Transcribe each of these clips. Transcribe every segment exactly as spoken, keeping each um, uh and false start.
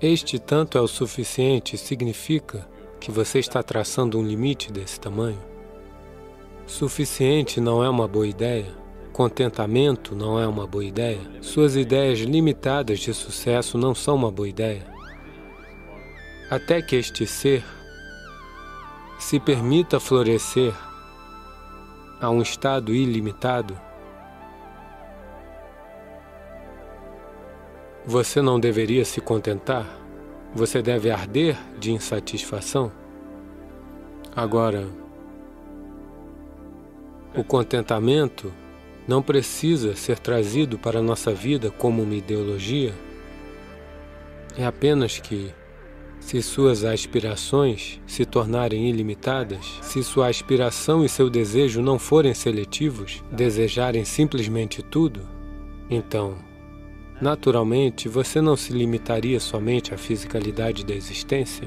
Este tanto é o suficiente significa que você está traçando um limite desse tamanho. Suficiente não é uma boa ideia. Contentamento não é uma boa ideia. Suas ideias limitadas de sucesso não são uma boa ideia. Até que este ser se permita florescer a um estado ilimitado, você não deveria se contentar, você deve arder de insatisfação. Agora, o contentamento não precisa ser trazido para a nossa vida como uma ideologia, é apenas que, se suas aspirações se tornarem ilimitadas, se sua aspiração e seu desejo não forem seletivos, desejarem simplesmente tudo, então, naturalmente, você não se limitaria somente à fisicalidade da existência?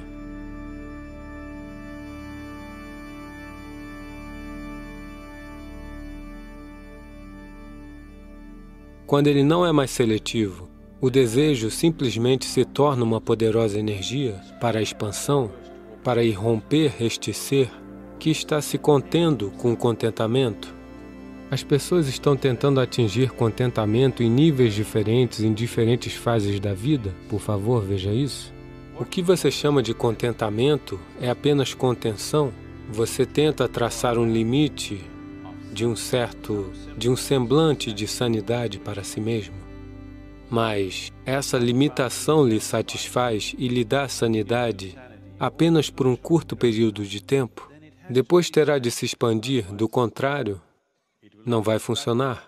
Quando ele não é mais seletivo, o desejo simplesmente se torna uma poderosa energia para a expansão, para irromper este ser que está se contendo com o contentamento. As pessoas estão tentando atingir contentamento em níveis diferentes, em diferentes fases da vida. Por favor, veja isso. O que você chama de contentamento é apenas contenção. Você tenta traçar um limite de um certo, de um semblante de sanidade para si mesmo. Mas essa limitação lhe satisfaz e lhe dá sanidade apenas por um curto período de tempo. Depois terá de se expandir, do contrário, não vai funcionar.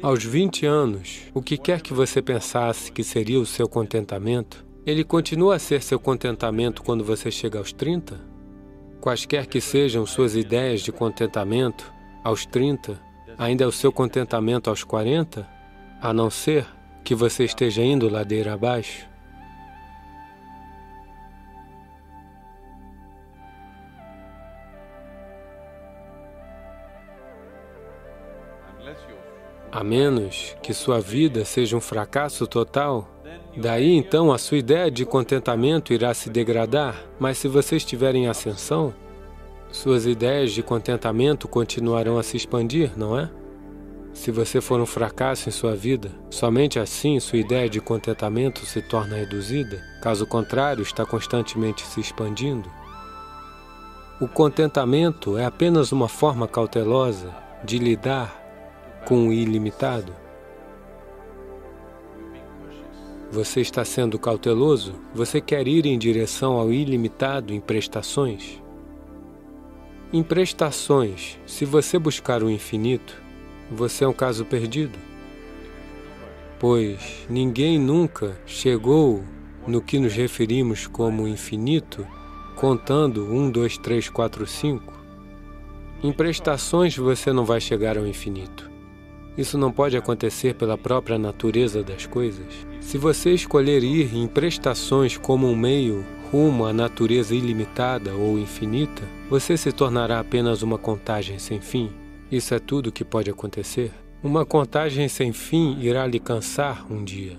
Aos vinte anos, o que quer que você pensasse que seria o seu contentamento, ele continua a ser seu contentamento quando você chega aos trinta? Quaisquer que sejam suas ideias de contentamento, aos trinta, ainda é o seu contentamento aos quarenta, a não ser que você esteja indo ladeira abaixo. A menos que sua vida seja um fracasso total, daí então a sua ideia de contentamento irá se degradar, mas se você estiver em ascensão, suas ideias de contentamento continuarão a se expandir, não é? Se você for um fracasso em sua vida, somente assim sua ideia de contentamento se torna reduzida, caso contrário, está constantemente se expandindo. O contentamento é apenas uma forma cautelosa de lidar com o ilimitado. Você está sendo cauteloso, você quer ir em direção ao ilimitado em prestações. Em prestações, se você buscar o infinito, você é um caso perdido, pois ninguém nunca chegou no que nos referimos como infinito, contando um, dois, três, quatro, cinco. Em prestações você não vai chegar ao infinito. Isso não pode acontecer pela própria natureza das coisas. Se você escolher ir em prestações como um meio rumo à natureza ilimitada ou infinita, você se tornará apenas uma contagem sem fim. Isso é tudo que pode acontecer. Uma contagem sem fim irá lhe cansar um dia.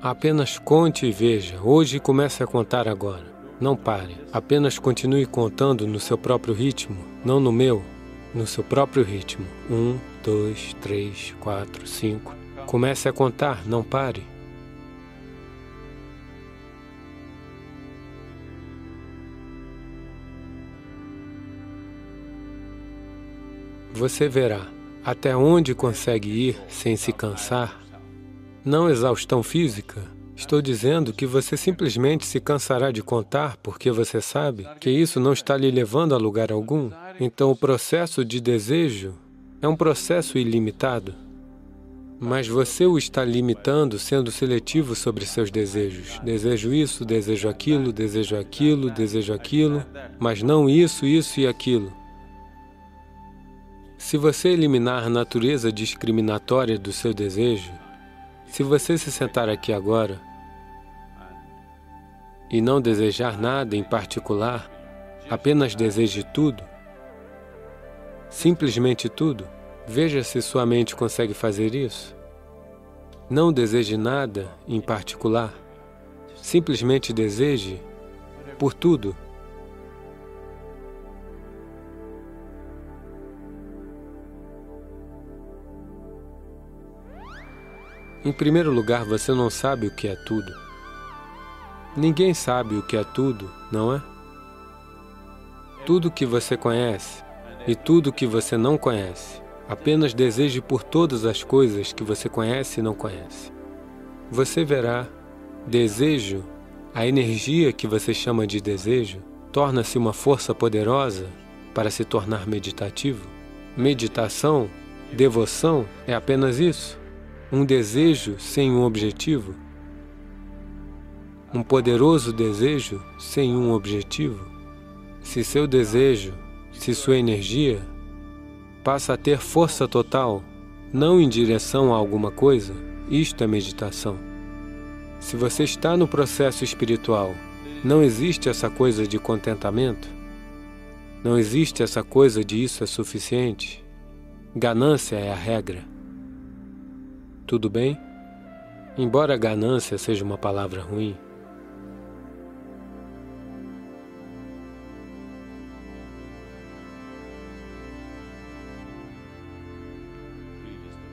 Apenas conte e veja. Hoje comece a contar agora. Não pare. Apenas continue contando no seu próprio ritmo, não no meu. No seu próprio ritmo. Um, dois, três, quatro, cinco. Comece a contar, não pare. Você verá até onde consegue ir sem se cansar. Não exaustão física. Estou dizendo que você simplesmente se cansará de contar porque você sabe que isso não está lhe levando a lugar algum. Então, o processo de desejo é um processo ilimitado, mas você o está limitando sendo seletivo sobre seus desejos. Desejo isso, desejo aquilo, desejo aquilo, desejo aquilo, mas não isso, isso e aquilo. Se você eliminar a natureza discriminatória do seu desejo, se você se sentar aqui agora e não desejar nada em particular, apenas deseje tudo, simplesmente tudo. Veja se sua mente consegue fazer isso. Não deseje nada em particular. simplesmente deseje por tudo. Em primeiro lugar, você não sabe o que é tudo. Ninguém sabe o que é tudo, não é? Tudo que você conhece e tudo que você não conhece. Apenas deseje por todas as coisas que você conhece e não conhece. Você verá, desejo, a energia que você chama de desejo, torna-se uma força poderosa para se tornar meditativo. Meditação, devoção, é apenas isso. Um desejo sem um objetivo, um poderoso desejo sem um objetivo. Se seu desejo, se sua energia passa a ter força total, não em direção a alguma coisa, isto é meditação. Se você está no processo espiritual, não existe essa coisa de contentamento, não existe essa coisa de isso é suficiente. Ganância é a regra. Tudo bem? Embora ganância seja uma palavra ruim,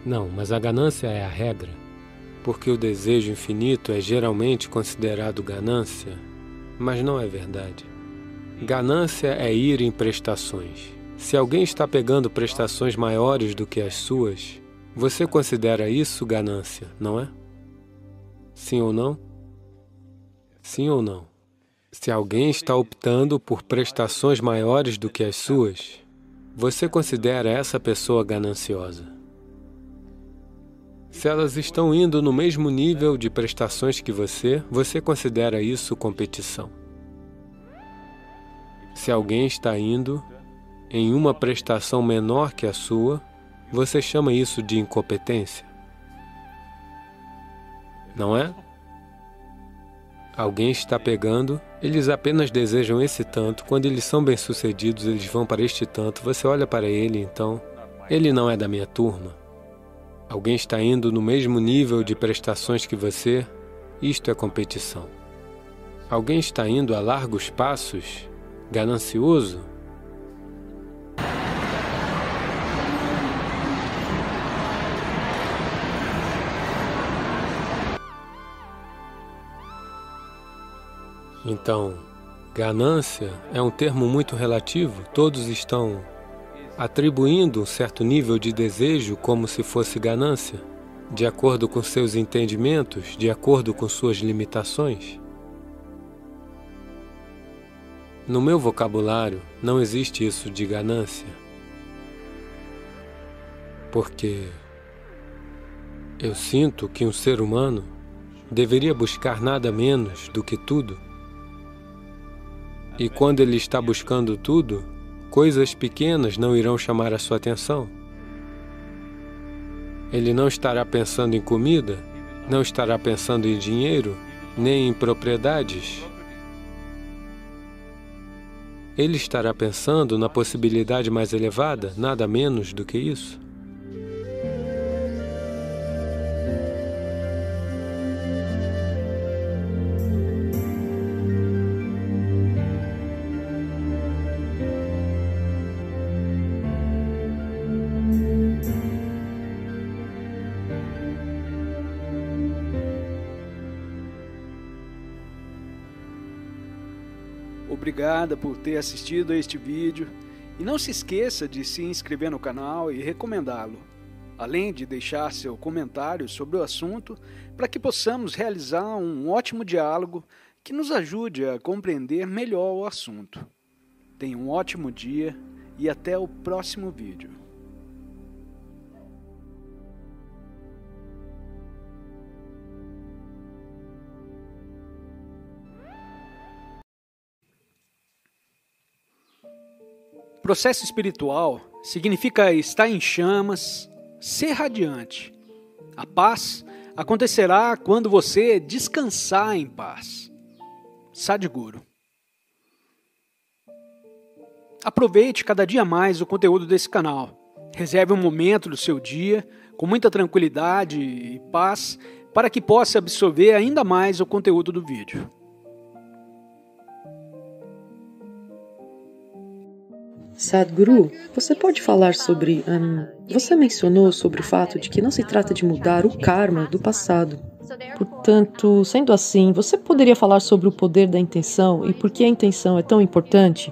não, mas a ganância é a regra, porque o desejo infinito é geralmente considerado ganância, mas não é verdade. Ganância é ir em prestações. Se alguém está pegando prestações maiores do que as suas, você considera isso ganância, não é? Sim ou não? Sim ou não? Se alguém está optando por prestações maiores do que as suas, você considera essa pessoa gananciosa. Se elas estão indo no mesmo nível de prestações que você, você considera isso competição. Se alguém está indo em uma prestação menor que a sua, você chama isso de incompetência, não é? Alguém está pegando, eles apenas desejam esse tanto, quando eles são bem-sucedidos, eles vão para este tanto, você olha para ele, então, ele não é da minha turma. Alguém está indo no mesmo nível de prestações que você, isto é competição. Alguém está indo a largos passos, ganancioso, então, ganância é um termo muito relativo. Todos estão atribuindo um certo nível de desejo como se fosse ganância, de acordo com seus entendimentos, de acordo com suas limitações. No meu vocabulário, não existe isso de ganância, porque eu sinto que um ser humano deveria buscar nada menos do que tudo. E quando ele está buscando tudo, coisas pequenas não irão chamar a sua atenção. Ele não estará pensando em comida, não estará pensando em dinheiro, nem em propriedades. Ele estará pensando na possibilidade mais elevada, nada menos do que isso. Obrigada por ter assistido a este vídeo e não se esqueça de se inscrever no canal e recomendá-lo, além de deixar seu comentário sobre o assunto para que possamos realizar um ótimo diálogo que nos ajude a compreender melhor o assunto. Tenha um ótimo dia e até o próximo vídeo. Processo espiritual significa estar em chamas, ser radiante. A paz acontecerá quando você descansar em paz. Sadhguru. Aproveite cada dia mais o conteúdo desse canal. Reserve um momento do seu dia, com muita tranquilidade e paz, para que possa absorver ainda mais o conteúdo do vídeo. Sadhguru, você pode falar sobre... Um, você mencionou sobre o fato de que não se trata de mudar o karma do passado. Portanto, sendo assim, você poderia falar sobre o poder da intenção e por que a intenção é tão importante?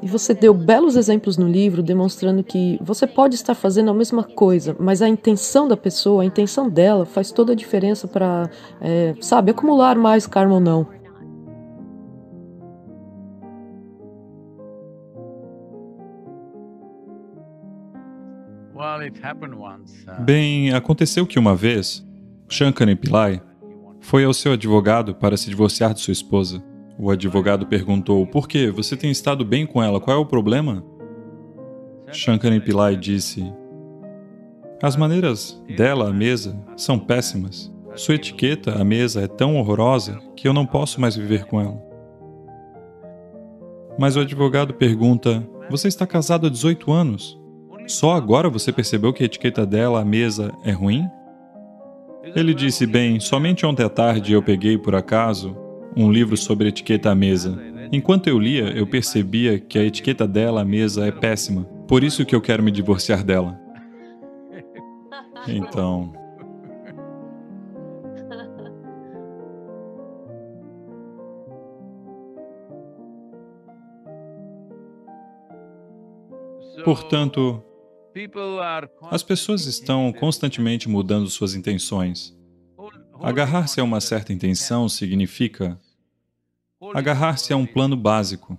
E você deu belos exemplos no livro demonstrando que você pode estar fazendo a mesma coisa, mas a intenção da pessoa, a intenção dela, faz toda a diferença para, é, sabe, acumular mais karma ou não. Bem, aconteceu que uma vez, Shankaran Pillai foi ao seu advogado para se divorciar de sua esposa. O advogado perguntou, por que? Você tem estado bem com ela, qual é o problema? Shankaran Pillai disse, as maneiras dela à mesa são péssimas. Sua etiqueta à mesa é tão horrorosa que eu não posso mais viver com ela. Mas o advogado pergunta, você está casado há dezoito anos? Só agora você percebeu que a etiqueta dela à mesa é ruim? Ele disse, bem, somente ontem à tarde eu peguei, por acaso, um livro sobre etiqueta à mesa. Enquanto eu lia, eu percebia que a etiqueta dela à mesa é péssima. Por isso que eu quero me divorciar dela. Então... Portanto, as pessoas estão constantemente mudando suas intenções. Agarrar-se a uma certa intenção significa agarrar-se a um plano básico.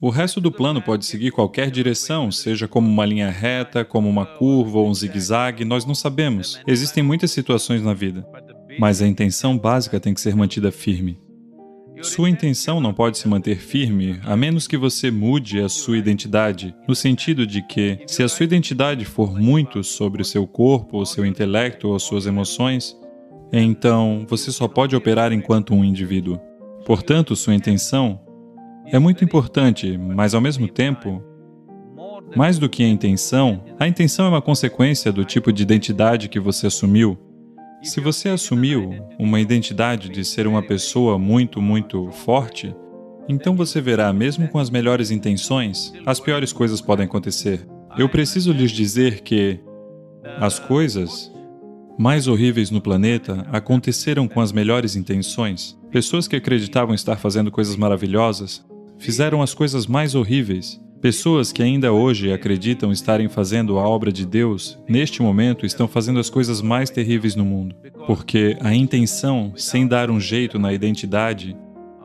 O resto do plano pode seguir qualquer direção, seja como uma linha reta, como uma curva ou um zigue-zague, nós não sabemos. Existem muitas situações na vida, mas a intenção básica tem que ser mantida firme. Sua intenção não pode se manter firme, a menos que você mude a sua identidade, no sentido de que, se a sua identidade for muito sobre o seu corpo, o seu intelecto ou suas emoções, então você só pode operar enquanto um indivíduo. Portanto, sua intenção é muito importante, mas ao mesmo tempo, mais do que a intenção, a intenção é uma consequência do tipo de identidade que você assumiu. Se você assumiu uma identidade de ser uma pessoa muito, muito forte, então você verá, mesmo com as melhores intenções, as piores coisas podem acontecer. Eu preciso lhes dizer que as coisas mais horríveis no planeta aconteceram com as melhores intenções. Pessoas que acreditavam estar fazendo coisas maravilhosas fizeram as coisas mais horríveis. Pessoas que ainda hoje acreditam estarem fazendo a obra de Deus, neste momento estão fazendo as coisas mais terríveis no mundo, porque a intenção, sem dar um jeito na identidade,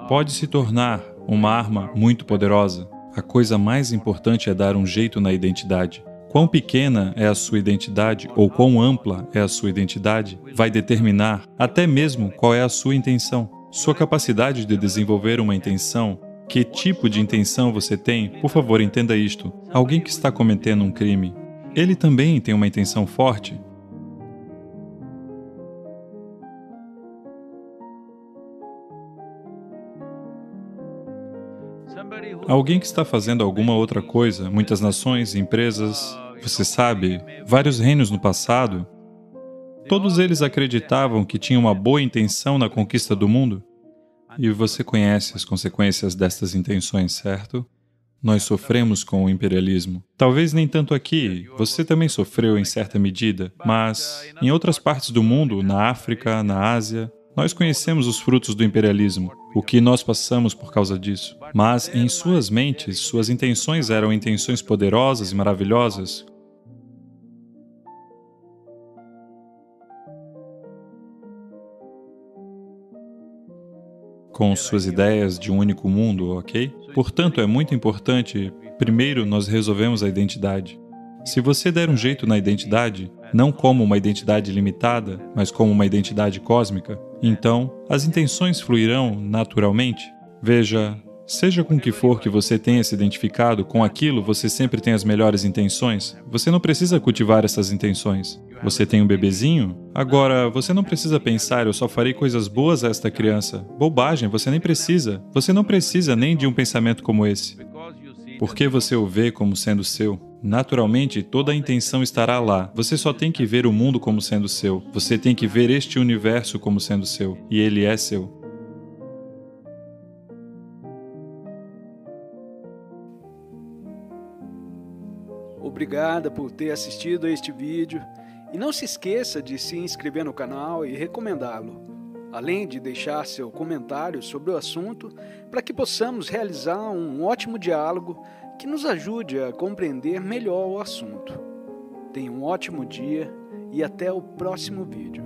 pode se tornar uma arma muito poderosa. A coisa mais importante é dar um jeito na identidade. Quão pequena é a sua identidade, ou quão ampla é a sua identidade, vai determinar até mesmo qual é a sua intenção. Sua capacidade de desenvolver uma intenção, que tipo de intenção você tem? Por favor, entenda isto. Alguém que está cometendo um crime, ele também tem uma intenção forte. Alguém que está fazendo alguma outra coisa, muitas nações, empresas, você sabe, vários reinos no passado, todos eles acreditavam que tinham uma boa intenção na conquista do mundo. E você conhece as consequências destas intenções, certo? Nós sofremos com o imperialismo. Talvez nem tanto aqui, você também sofreu em certa medida, mas em outras partes do mundo, na África, na Ásia, nós conhecemos os frutos do imperialismo, o que nós passamos por causa disso. Mas em suas mentes, suas intenções eram intenções poderosas e maravilhosas, com suas ideias de um único mundo, ok? Portanto, é muito importante, primeiro, nós resolvemos a identidade. Se você der um jeito na identidade, não como uma identidade limitada, mas como uma identidade cósmica, então, as intenções fluirão naturalmente. Veja, seja com o que for que você tenha se identificado, com aquilo você sempre tem as melhores intenções. Você não precisa cultivar essas intenções. Você tem um bebezinho? Agora, você não precisa pensar, eu só farei coisas boas a esta criança. Bobagem, você nem precisa. Você não precisa nem de um pensamento como esse. porque você o vê como sendo seu. Naturalmente, toda a intenção estará lá. Você só tem que ver o mundo como sendo seu. Você tem que ver este universo como sendo seu, e ele é seu. Obrigada por ter assistido a este vídeo e não se esqueça de se inscrever no canal e recomendá-lo, além de deixar seu comentário sobre o assunto para que possamos realizar um ótimo diálogo que nos ajude a compreender melhor o assunto. Tenha um ótimo dia e até o próximo vídeo.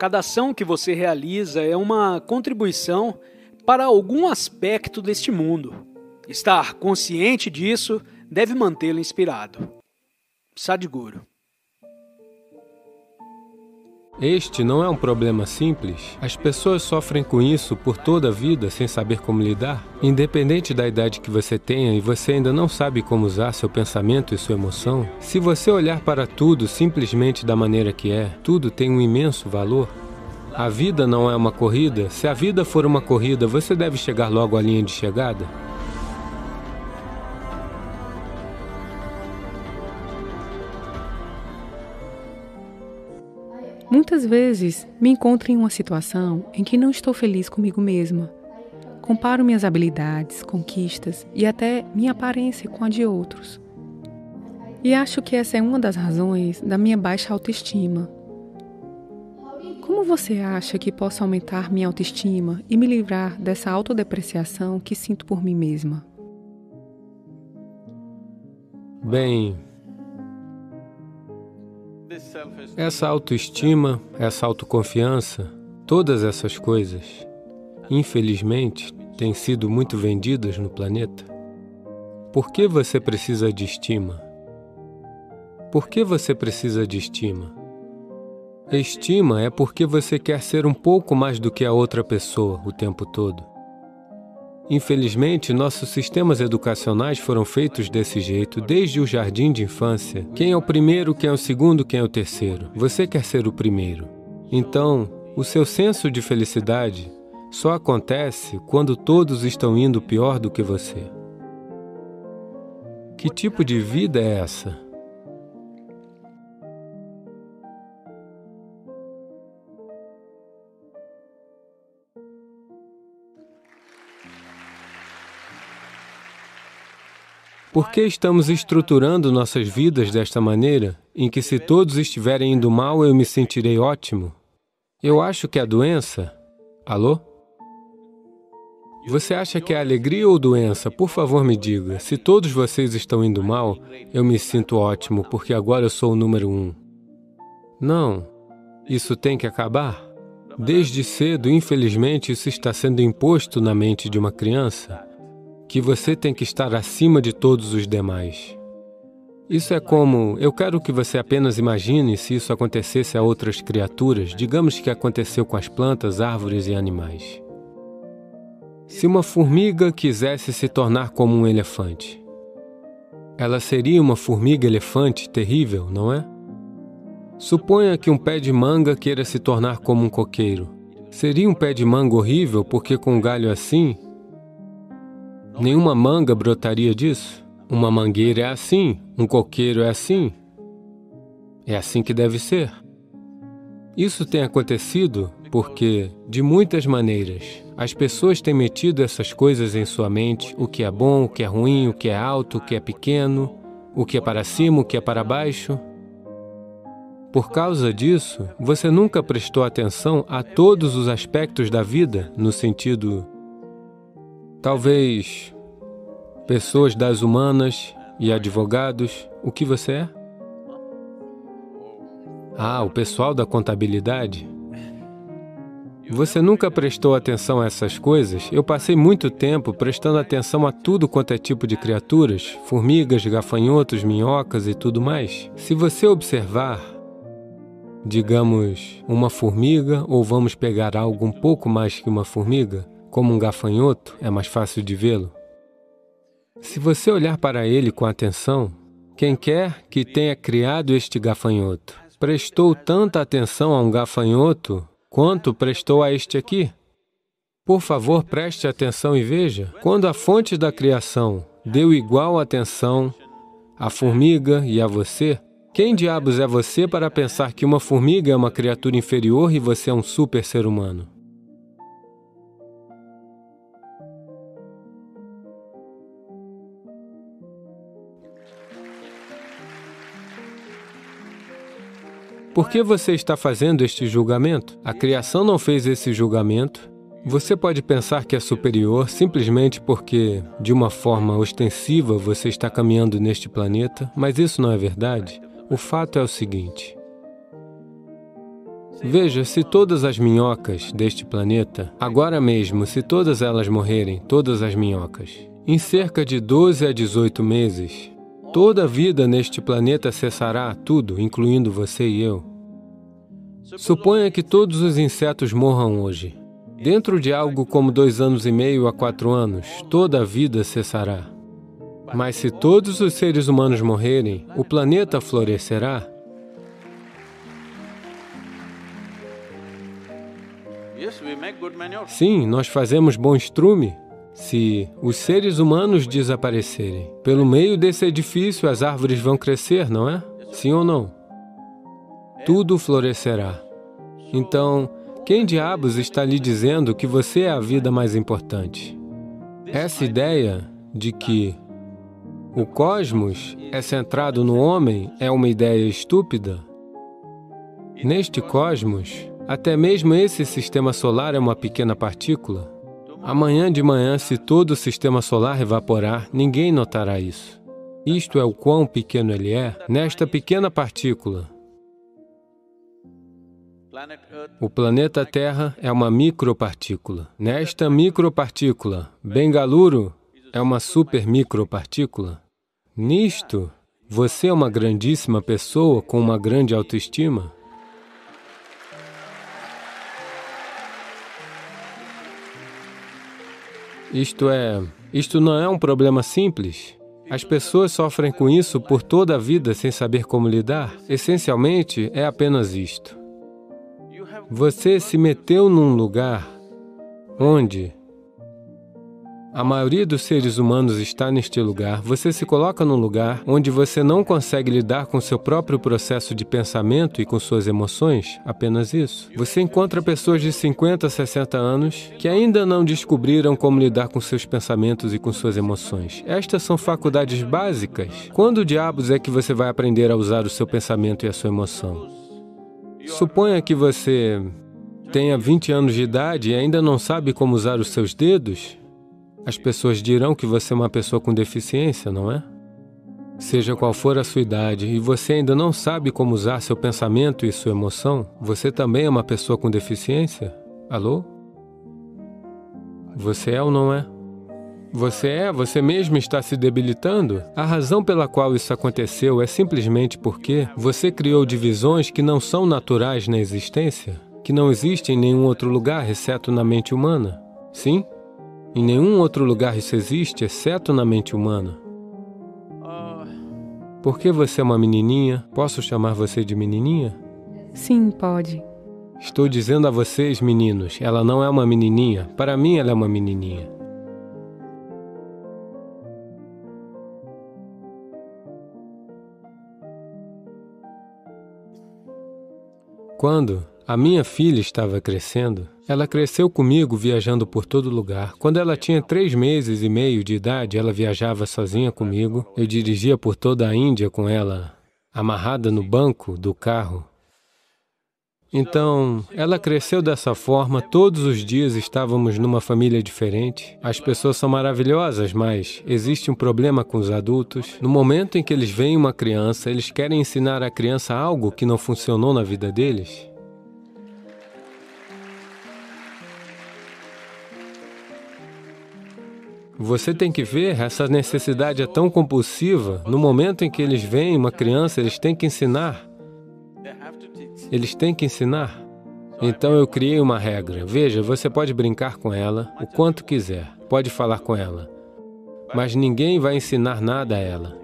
Cada ação que você realiza é uma contribuição para algum aspecto deste mundo. Estar consciente disso deve mantê-lo inspirado. Sadhguru. Este não é um problema simples. As pessoas sofrem com isso por toda a vida, sem saber como lidar. Independente da idade que você tenha e você ainda não sabe como usar seu pensamento e sua emoção, se você olhar para tudo simplesmente da maneira que é, tudo tem um imenso valor. A vida não é uma corrida. Se a vida for uma corrida, você deve chegar logo à linha de chegada. Muitas vezes me encontro em uma situação em que não estou feliz comigo mesma. Comparo minhas habilidades, conquistas e até minha aparência com a de outros. E acho que essa é uma das razões da minha baixa autoestima. Como você acha que posso aumentar minha autoestima e me livrar dessa autodepreciação que sinto por mim mesma? Bem... Essa autoestima, essa autoconfiança, todas essas coisas, infelizmente, têm sido muito vendidas no planeta. Por que você precisa de estima? Por que você precisa de estima? Estima é porque você quer ser um pouco mais do que a outra pessoa o tempo todo. Infelizmente, nossos sistemas educacionais foram feitos desse jeito desde o jardim de infância. Quem é o primeiro, quem é o segundo, quem é o terceiro? Você quer ser o primeiro. Então, o seu senso de felicidade só acontece quando todos estão indo pior do que você. Que tipo de vida é essa? Por que estamos estruturando nossas vidas desta maneira, em que se todos estiverem indo mal, eu me sentirei ótimo? Eu acho que a doença... Alô? Você acha que é alegria ou doença? Por favor, me diga. Se todos vocês estão indo mal, eu me sinto ótimo, porque agora eu sou o número um. Não. Isso tem que acabar. Desde cedo, infelizmente, isso está sendo imposto na mente de uma criança, que você tem que estar acima de todos os demais. Isso é como... Eu quero que você apenas imagine se isso acontecesse a outras criaturas, digamos que aconteceu com as plantas, árvores e animais. Se uma formiga quisesse se tornar como um elefante, ela seria uma formiga-elefante terrível, não é? Suponha que um pé de manga queira se tornar como um coqueiro. Seria um pé de manga horrível, porque com um galho assim... Nenhuma manga brotaria disso. Uma mangueira é assim, um coqueiro é assim. É assim que deve ser. Isso tem acontecido porque, de muitas maneiras, as pessoas têm metido essas coisas em sua mente, o que é bom, o que é ruim, o que é alto, o que é pequeno, o que é para cima, o que é para baixo. Por causa disso, você nunca prestou atenção a todos os aspectos da vida, no sentido... Talvez, pessoas das humanas e advogados, o que você é? Ah, o pessoal da contabilidade. Você nunca prestou atenção a essas coisas? Eu passei muito tempo prestando atenção a tudo quanto é tipo de criaturas, formigas, gafanhotos, minhocas e tudo mais. Se você observar... digamos, uma formiga, ou vamos pegar algo um pouco mais que uma formiga, como um gafanhoto, é mais fácil de vê-lo. Se você olhar para ele com atenção, quem quer que tenha criado este gafanhoto, prestou tanta atenção a um gafanhoto quanto prestou a este aqui? Por favor, preste atenção e veja. Quando a fonte da criação deu igual atenção à formiga e a você, quem diabos é você para pensar que uma formiga é uma criatura inferior e você é um super ser humano? Por que você está fazendo este julgamento? A criação não fez esse julgamento. Você pode pensar que é superior simplesmente porque, de uma forma ostensiva, você está caminhando neste planeta, mas isso não é verdade. O fato é o seguinte. Veja, se todas as minhocas deste planeta, agora mesmo, se todas elas morrerem, todas as minhocas, em cerca de doze a dezoito meses, toda a vida neste planeta cessará, tudo, incluindo você e eu. Suponha que todos os insetos morram hoje. Dentro de algo como dois anos e meio a quatro anos, toda a vida cessará. Mas se todos os seres humanos morrerem, o planeta florescerá? Sim, nós fazemos bom estrume. Se os seres humanos desaparecerem, pelo meio desse edifício as árvores vão crescer, não é? Sim ou não? Tudo florescerá. Então, quem diabos está lhe dizendo que você é a vida mais importante? Essa ideia de que o cosmos é centrado no homem, é uma ideia estúpida. Neste cosmos, até mesmo esse sistema solar é uma pequena partícula. Amanhã de manhã, se todo o sistema solar evaporar, ninguém notará isso. Isto é o quão pequeno ele é, nesta pequena partícula. O planeta Terra é uma micropartícula. Nesta micropartícula, Bengaluru é uma super micropartícula. Nisto, você é uma grandíssima pessoa com uma grande autoestima. Isto é, isto não é um problema simples. As pessoas sofrem com isso por toda a vida sem saber como lidar. Essencialmente, é apenas isto. Você se meteu num lugar onde a maioria dos seres humanos está neste lugar. Você se coloca num lugar onde você não consegue lidar com seu próprio processo de pensamento e com suas emoções, apenas isso. Você encontra pessoas de cinquenta, sessenta anos que ainda não descobriram como lidar com seus pensamentos e com suas emoções. Estas são faculdades básicas. Quando diabos é que você vai aprender a usar o seu pensamento e a sua emoção? Suponha que você tenha vinte anos de idade e ainda não sabe como usar os seus dedos. As pessoas dirão que você é uma pessoa com deficiência, não é? Seja qual for a sua idade e você ainda não sabe como usar seu pensamento e sua emoção, você também é uma pessoa com deficiência? Alô? Você é ou não é? Você é, você mesmo está se debilitando? A razão pela qual isso aconteceu é simplesmente porque você criou divisões que não são naturais na existência, que não existem em nenhum outro lugar, exceto na mente humana. Sim? Em nenhum outro lugar isso existe, exceto na mente humana. Por que você é uma menininha? Posso chamar você de menininha? Sim, pode. Estou dizendo a vocês, meninos, ela não é uma menininha. Para mim, ela é uma menininha. Quando a minha filha estava crescendo, ela cresceu comigo viajando por todo lugar. Quando ela tinha três meses e meio de idade, ela viajava sozinha comigo. Eu dirigia por toda a Índia com ela, amarrada no banco do carro. Então, ela cresceu dessa forma, todos os dias estávamos numa família diferente. As pessoas são maravilhosas, mas existe um problema com os adultos. No momento em que eles veem uma criança, eles querem ensinar à criança algo que não funcionou na vida deles. Você tem que ver, essa necessidade é tão compulsiva. No momento em que eles veem uma criança, eles têm que ensinar. Eles têm que ensinar. Então eu criei uma regra. Veja, você pode brincar com ela o quanto quiser, pode falar com ela, mas ninguém vai ensinar nada a ela.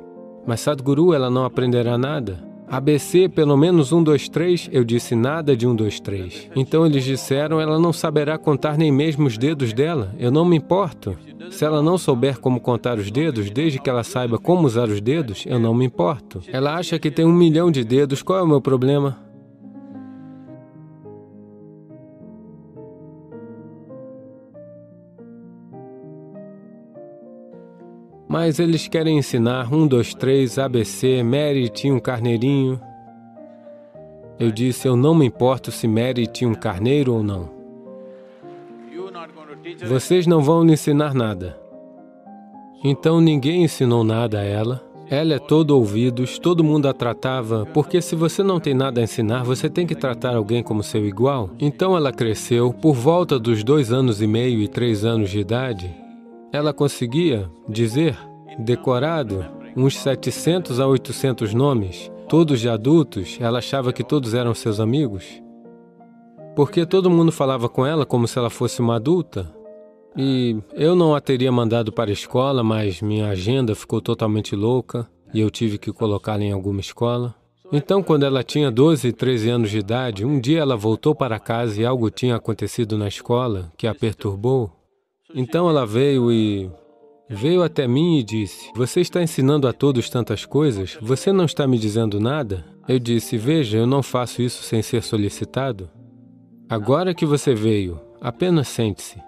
Mas Sadhguru, ela não aprenderá nada. A B C, pelo menos um, dois, três, eu disse nada de um, dois, três. Então eles disseram, ela não saberá contar nem mesmo os dedos dela. Eu não me importo. Se ela não souber como contar os dedos, desde que ela saiba como usar os dedos, eu não me importo. Ela acha que tem um milhão de dedos, qual é o meu problema? Mas eles querem ensinar um, dois, três, A B C, Mary tinha um carneirinho. Eu disse, eu não me importo se Mary tinha um carneiro ou não. Vocês não vão lhe ensinar nada. Então ninguém ensinou nada a ela. Ela é todo ouvidos, todo mundo a tratava, porque se você não tem nada a ensinar, você tem que tratar alguém como seu igual. Então ela cresceu, por volta dos dois anos e meio e três anos de idade, ela conseguia dizer, decorado, uns setecentos a oitocentos nomes, todos de adultos. Ela achava que todos eram seus amigos, porque todo mundo falava com ela como se ela fosse uma adulta. E eu não a teria mandado para a escola, mas minha agenda ficou totalmente louca e eu tive que colocá-la em alguma escola. Então, quando ela tinha doze, treze anos de idade, um dia ela voltou para casa e algo tinha acontecido na escola que a perturbou. Então ela veio e... veio até mim e disse, você está ensinando a todos tantas coisas, você não está me dizendo nada? Eu disse, veja, eu não faço isso sem ser solicitado. Agora que você veio, apenas sente-se.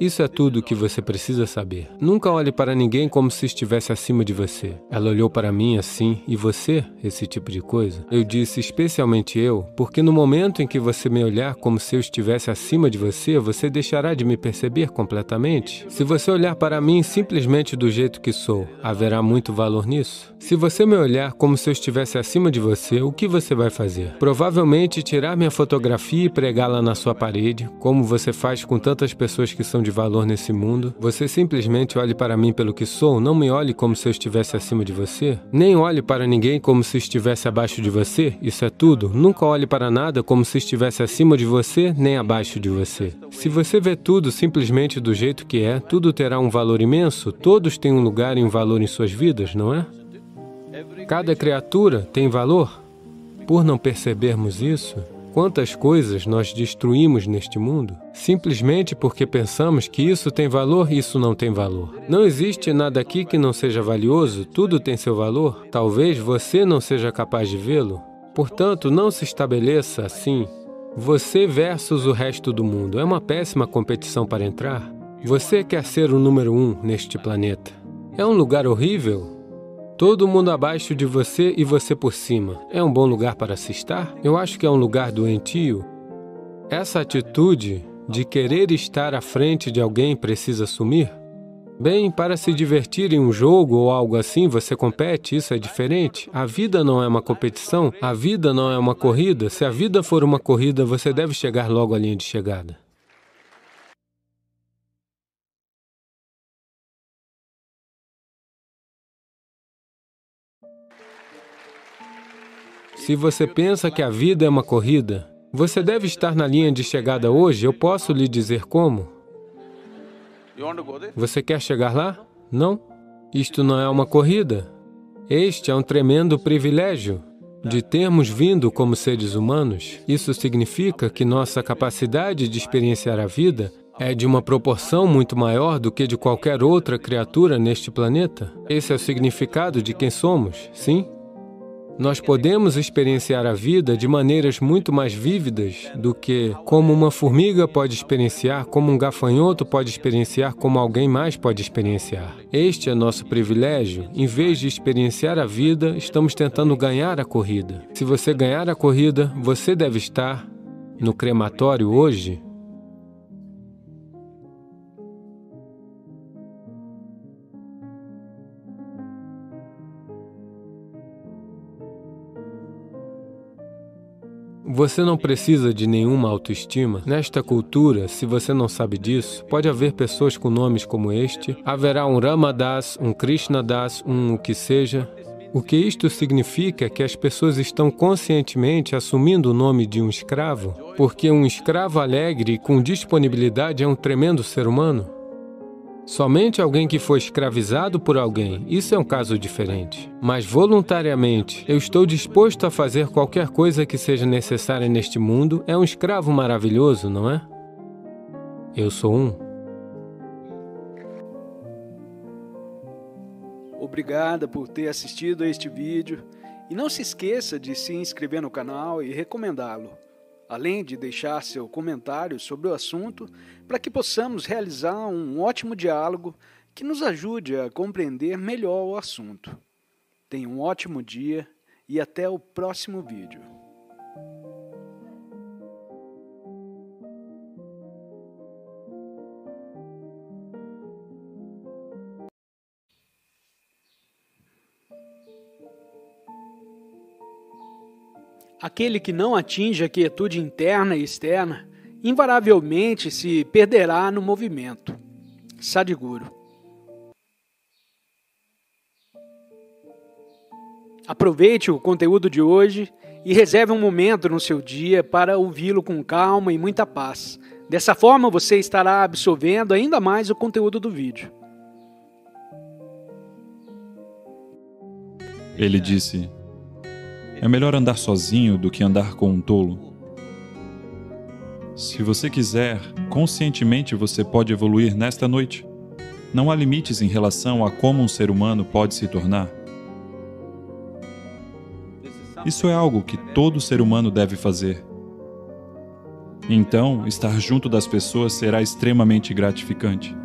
Isso é tudo o que você precisa saber. Nunca olhe para ninguém como se estivesse acima de você. Ela olhou para mim assim, e você? Esse tipo de coisa. Eu disse, especialmente eu, porque no momento em que você me olhar como se eu estivesse acima de você, você deixará de me perceber completamente. Se você olhar para mim simplesmente do jeito que sou, haverá muito valor nisso. Se você me olhar como se eu estivesse acima de você, o que você vai fazer? Provavelmente tirar minha fotografia e pregá-la na sua parede, como você faz com tantas pessoas que são de valor nesse mundo. Você simplesmente olhe para mim pelo que sou, não me olhe como se eu estivesse acima de você. Nem olhe para ninguém como se estivesse abaixo de você, isso é tudo. Nunca olhe para nada como se estivesse acima de você, nem abaixo de você. Se você vê tudo simplesmente do jeito que é, tudo terá um valor imenso, todos têm um lugar e um valor em suas vidas, não é? Cada criatura tem valor. Por não percebermos isso, quantas coisas nós destruímos neste mundo, simplesmente porque pensamos que isso tem valor, isso não tem valor. Não existe nada aqui que não seja valioso, tudo tem seu valor. Talvez você não seja capaz de vê-lo. Portanto, não se estabeleça assim, você versus o resto do mundo. É uma péssima competição para entrar. Você quer ser o número um neste planeta. É um lugar horrível. Todo mundo abaixo de você e você por cima. É um bom lugar para se estar? Eu acho que é um lugar doentio. Essa atitude de querer estar à frente de alguém precisa sumir. Bem, para se divertir em um jogo ou algo assim, você compete, isso é diferente. A vida não é uma competição, a vida não é uma corrida. Se a vida for uma corrida, você deve chegar logo à linha de chegada. Se você pensa que a vida é uma corrida, você deve estar na linha de chegada hoje, eu posso lhe dizer como. Você quer chegar lá? Não. Isto não é uma corrida. Este é um tremendo privilégio de termos vindo como seres humanos. Isso significa que nossa capacidade de experienciar a vida é de uma proporção muito maior do que de qualquer outra criatura neste planeta. Esse é o significado de quem somos, sim? Nós podemos experienciar a vida de maneiras muito mais vívidas do que como uma formiga pode experienciar, como um gafanhoto pode experienciar, como alguém mais pode experienciar. Este é nosso privilégio. Em vez de experienciar a vida, estamos tentando ganhar a corrida. Se você ganhar a corrida, você deve estar no crematório hoje, você não precisa de nenhuma autoestima. Nesta cultura, se você não sabe disso, pode haver pessoas com nomes como este. Haverá um Ramadas, um Krishnadas, um o que seja. O que isto significa é que as pessoas estão conscientemente assumindo o nome de um escravo, porque um escravo alegre e com disponibilidade é um tremendo ser humano. Somente alguém que foi escravizado por alguém, isso é um caso diferente. Mas voluntariamente, eu estou disposto a fazer qualquer coisa que seja necessária neste mundo, é um escravo maravilhoso, não é? Eu sou um. Obrigada por ter assistido a este vídeo e não se esqueça de se inscrever no canal e recomendá-lo, além de deixar seu comentário sobre o assunto para que possamos realizar um ótimo diálogo que nos ajude a compreender melhor o assunto. Tenha um ótimo dia e até o próximo vídeo. Aquele que não atinge a quietude interna e externa, invariavelmente se perderá no movimento. Sadhguru. Aproveite o conteúdo de hoje e reserve um momento no seu dia para ouvi-lo com calma e muita paz. Dessa forma, você estará absorvendo ainda mais o conteúdo do vídeo. Ele disse: é melhor andar sozinho do que andar com um tolo. Se você quiser, conscientemente você pode evoluir nesta noite. Não há limites em relação a como um ser humano pode se tornar. Isso é algo que todo ser humano deve fazer. Então, estar junto das pessoas será extremamente gratificante.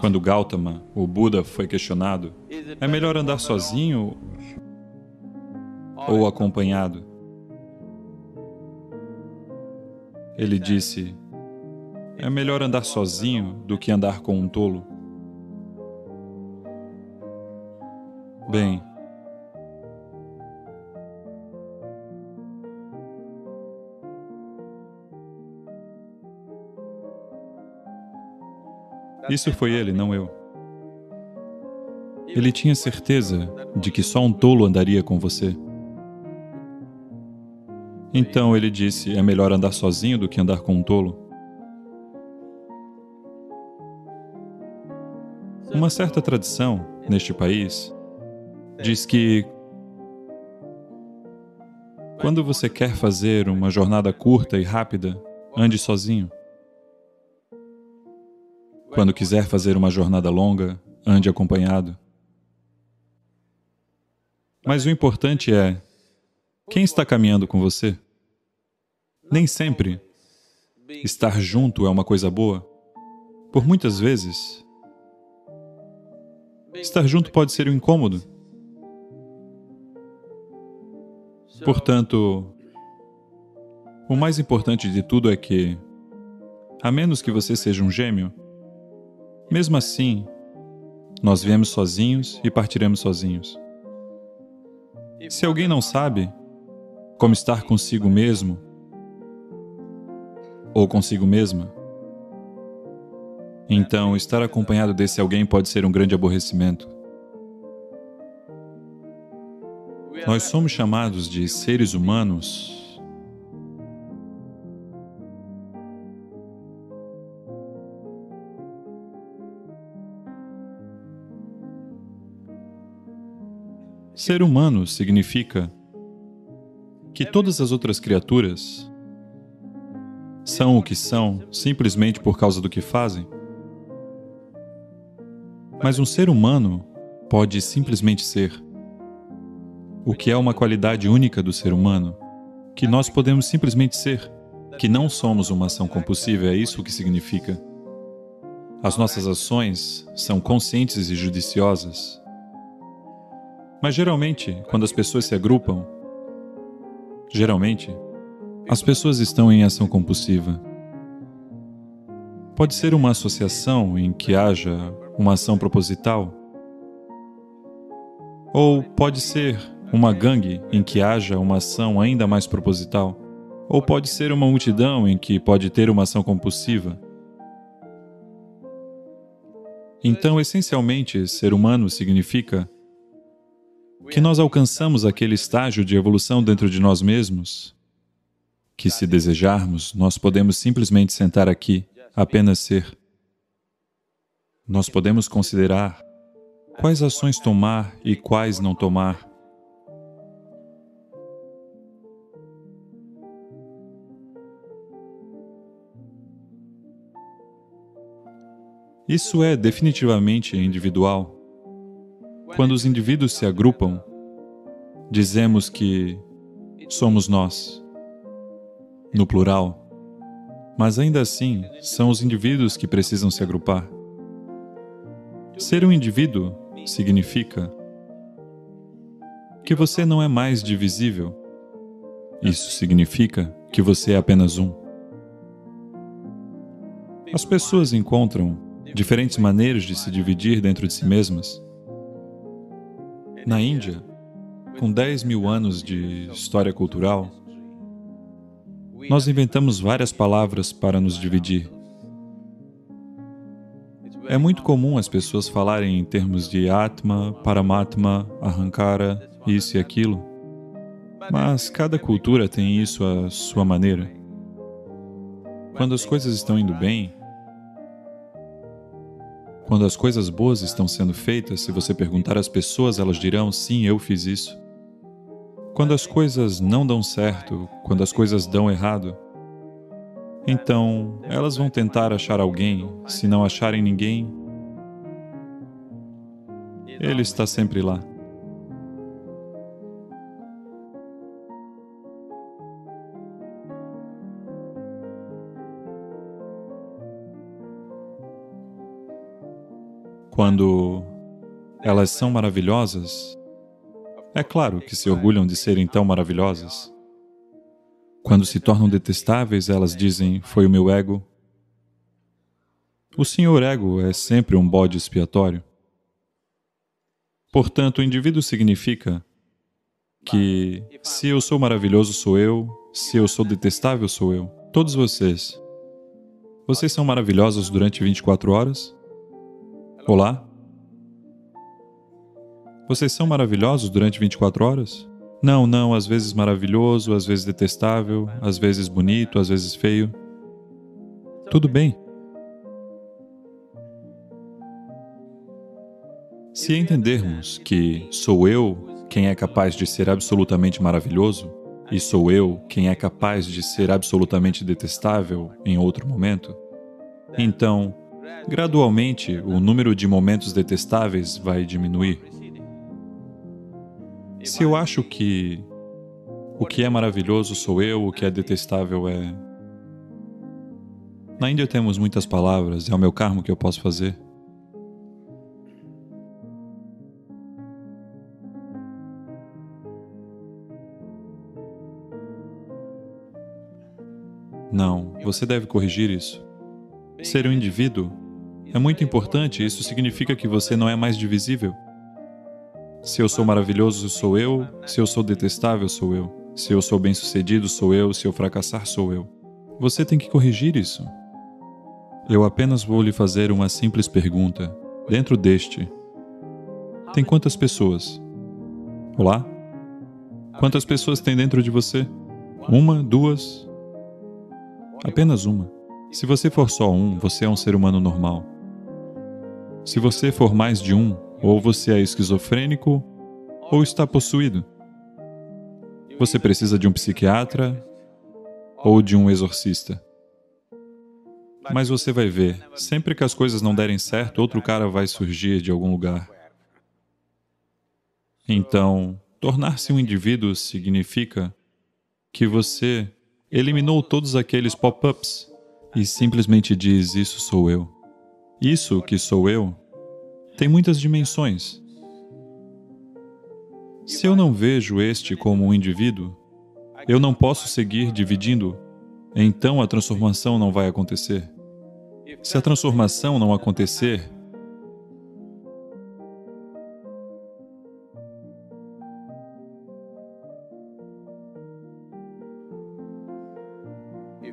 Quando Gautama, o Buda, foi questionado, é melhor andar sozinho ou acompanhado? Ele disse, é melhor andar sozinho do que andar com um tolo. Bem, isso foi ele, não eu. Ele tinha certeza de que só um tolo andaria com você. Então ele disse, é melhor andar sozinho do que andar com um tolo. Uma certa tradição neste país diz que quando você quer fazer uma jornada curta e rápida, ande sozinho. Quando quiser fazer uma jornada longa, ande acompanhado. Mas o importante é, quem está caminhando com você? Nem sempre estar junto é uma coisa boa. Por muitas vezes, estar junto pode ser um incômodo. Portanto, o mais importante de tudo é que, a menos que você seja um gêmeo, mesmo assim, nós viemos sozinhos e partiremos sozinhos. Se alguém não sabe como estar consigo mesmo ou consigo mesma, então estar acompanhado desse alguém pode ser um grande aborrecimento. Nós somos chamados de seres humanos . Ser humano significa que todas as outras criaturas são o que são simplesmente por causa do que fazem. Mas um ser humano pode simplesmente ser, o que é uma qualidade única do ser humano, que nós podemos simplesmente ser, que não somos uma ação compulsiva, é isso que significa. As nossas ações são conscientes e judiciosas. Mas geralmente, quando as pessoas se agrupam, geralmente, as pessoas estão em ação compulsiva. Pode ser uma associação em que haja uma ação proposital, ou pode ser uma gangue em que haja uma ação ainda mais proposital, ou pode ser uma multidão em que pode ter uma ação compulsiva. Então, essencialmente, ser humano significa que nós alcançamos aquele estágio de evolução dentro de nós mesmos, que se desejarmos, nós podemos simplesmente sentar aqui, apenas ser. Nós podemos considerar quais ações tomar e quais não tomar. Isso é definitivamente individual. Quando os indivíduos se agrupam, dizemos que somos nós, no plural, mas ainda assim são os indivíduos que precisam se agrupar. Ser um indivíduo significa que você não é mais divisível. Isso significa que você é apenas um. As pessoas encontram diferentes maneiras de se dividir dentro de si mesmas. Na Índia, com dez mil anos de história cultural, nós inventamos várias palavras para nos dividir. É muito comum as pessoas falarem em termos de Atma, Paramatma, Ahankara, isso e aquilo, mas cada cultura tem isso à sua maneira. Quando as coisas estão indo bem, quando as coisas boas estão sendo feitas, se você perguntar às pessoas, elas dirão, sim, eu fiz isso. Quando as coisas não dão certo, quando as coisas dão errado, então elas vão tentar achar alguém, se não acharem ninguém, ele está sempre lá. Quando elas são maravilhosas, é claro que se orgulham de serem tão maravilhosas. Quando se tornam detestáveis, elas dizem, foi o meu ego. O senhor ego é sempre um bode expiatório. Portanto, o indivíduo significa que se eu sou maravilhoso, sou eu, se eu sou detestável, sou eu. Todos vocês, vocês são maravilhosos durante vinte e quatro horas? Olá? Vocês são maravilhosos durante vinte e quatro horas? Não, não, às vezes maravilhoso, às vezes detestável, às vezes bonito, às vezes feio. Tudo bem. Se entendermos que sou eu quem é capaz de ser absolutamente maravilhoso e sou eu quem é capaz de ser absolutamente detestável em outro momento, então, gradualmente, o número de momentos detestáveis vai diminuir. Se eu acho que o que é maravilhoso sou eu, o que é detestável é... Na Índia temos muitas palavras, é o meu karma que eu posso fazer. Não, você deve corrigir isso. Ser um indivíduo é muito importante, isso significa que você não é mais divisível. Se eu sou maravilhoso, sou eu. Se eu sou detestável, sou eu. Se eu sou bem-sucedido, sou eu. Se eu fracassar, sou eu. Você tem que corrigir isso. Eu apenas vou lhe fazer uma simples pergunta. Dentro deste, tem quantas pessoas? Olá? Quantas pessoas tem dentro de você? Uma? Duas? Apenas uma. Se você for só um, você é um ser humano normal. Se você for mais de um, ou você é esquizofrênico, ou está possuído. Você precisa de um psiquiatra ou de um exorcista. Mas você vai ver, sempre que as coisas não derem certo, outro cara vai surgir de algum lugar. Então, tornar-se um indivíduo significa que você eliminou todos aqueles pop-ups e simplesmente diz, isso sou eu. Isso que sou eu tem muitas dimensões. Se eu não vejo este como um indivíduo, eu não posso seguir dividindo, então a transformação não vai acontecer. Se a transformação não acontecer,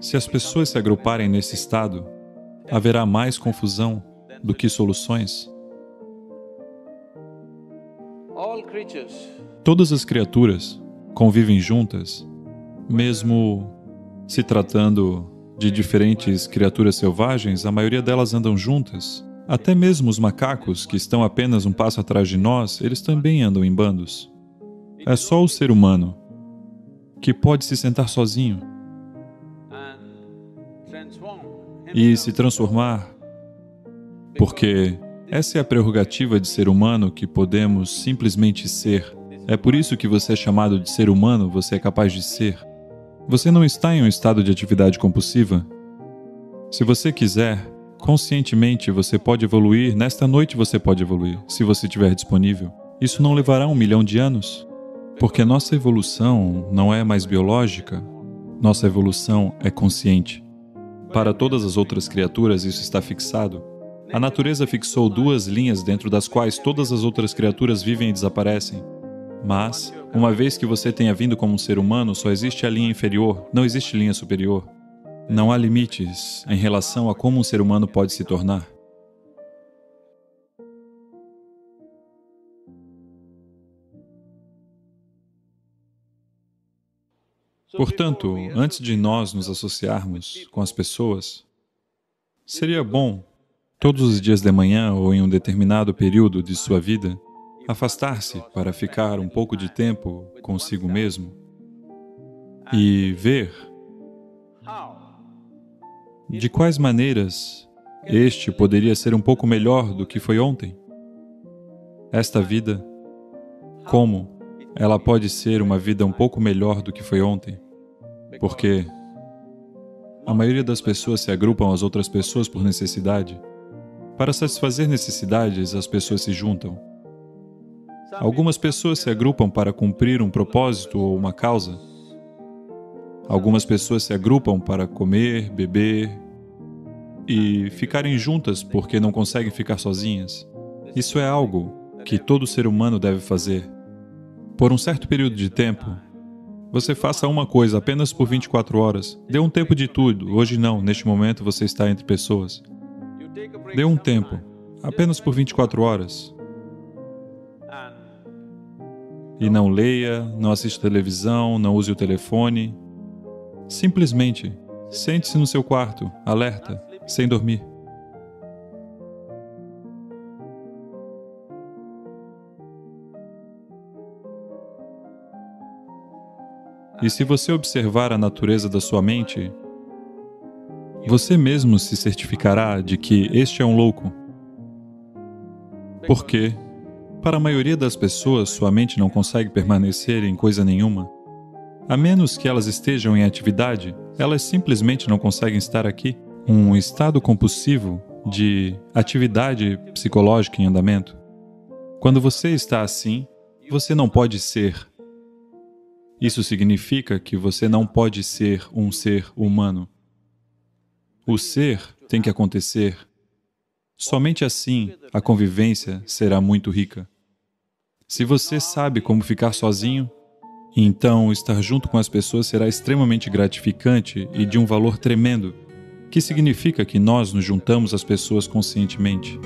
se as pessoas se agruparem nesse estado, haverá mais confusão do que soluções. Todas as criaturas convivem juntas, mesmo se tratando de diferentes criaturas selvagens, a maioria delas andam juntas. Até mesmo os macacos, que estão apenas um passo atrás de nós, eles também andam em bandos. É só o ser humano que pode se sentar sozinho e se transformar, porque essa é a prerrogativa de ser humano, que podemos simplesmente ser. É por isso que você é chamado de ser humano, você é capaz de ser. Você não está em um estado de atividade compulsiva. Se você quiser, conscientemente você pode evoluir, nesta noite você pode evoluir, se você estiver disponível. Isso não levará um milhão de anos, porque nossa evolução não é mais biológica, nossa evolução é consciente. Para todas as outras criaturas, isso está fixado. A natureza fixou duas linhas dentro das quais todas as outras criaturas vivem e desaparecem. Mas, uma vez que você tenha vindo como um ser humano, só existe a linha inferior, não existe linha superior. Não há limites em relação a como um ser humano pode se tornar. Portanto, antes de nós nos associarmos com as pessoas, seria bom, todos os dias de manhã ou em um determinado período de sua vida, afastar-se para ficar um pouco de tempo consigo mesmo e ver de quais maneiras este poderia ser um pouco melhor do que foi ontem. Esta vida, como ela pode ser uma vida um pouco melhor do que foi ontem, porque a maioria das pessoas se agrupam às outras pessoas por necessidade. Para satisfazer necessidades, as pessoas se juntam. Algumas pessoas se agrupam para cumprir um propósito ou uma causa. Algumas pessoas se agrupam para comer, beber e ficarem juntas porque não conseguem ficar sozinhas. Isso é algo que todo ser humano deve fazer. Por um certo período de tempo, você faça uma coisa apenas por vinte e quatro horas. Dê um tempo de tudo. Hoje não, neste momento você está entre pessoas. Dê um tempo, apenas por vinte e quatro horas. E não leia, não assista televisão, não use o telefone. Simplesmente, sente-se no seu quarto, alerta, sem dormir. E se você observar a natureza da sua mente, você mesmo se certificará de que este é um louco. Porque, para a maioria das pessoas, sua mente não consegue permanecer em coisa nenhuma. A menos que elas estejam em atividade, elas simplesmente não conseguem estar aqui. Um estado compulsivo de atividade psicológica em andamento. Quando você está assim, você não pode ser. Isso significa que você não pode ser um ser humano. O ser tem que acontecer. Somente assim a convivência será muito rica. Se você sabe como ficar sozinho, então estar junto com as pessoas será extremamente gratificante e de um valor tremendo, que significa que nós nos juntamos às pessoas conscientemente.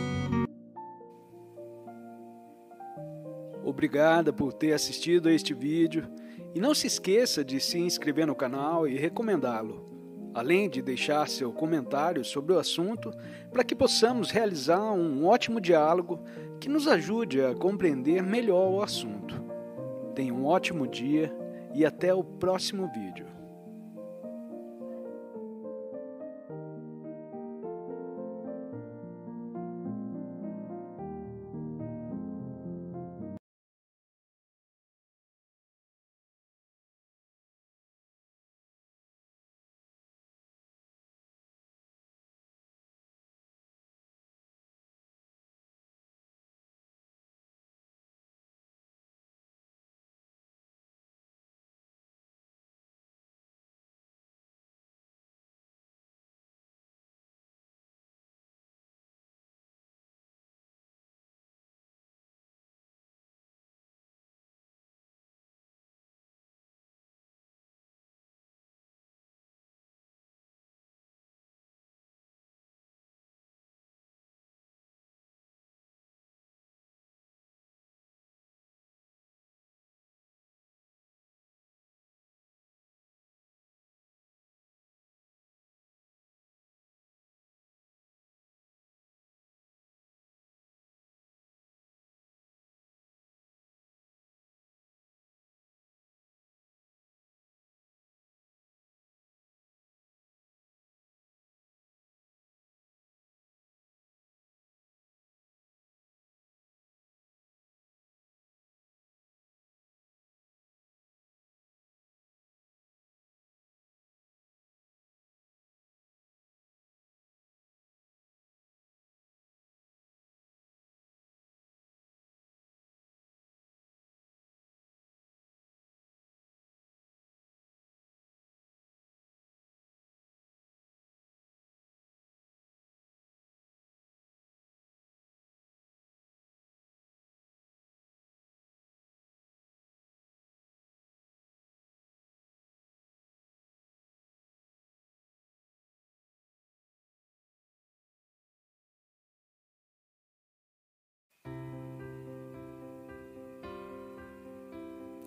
Obrigada por ter assistido a este vídeo. E não se esqueça de se inscrever no canal e recomendá-lo, além de deixar seu comentário sobre o assunto, para que possamos realizar um ótimo diálogo que nos ajude a compreender melhor o assunto. Tenha um ótimo dia e até o próximo vídeo.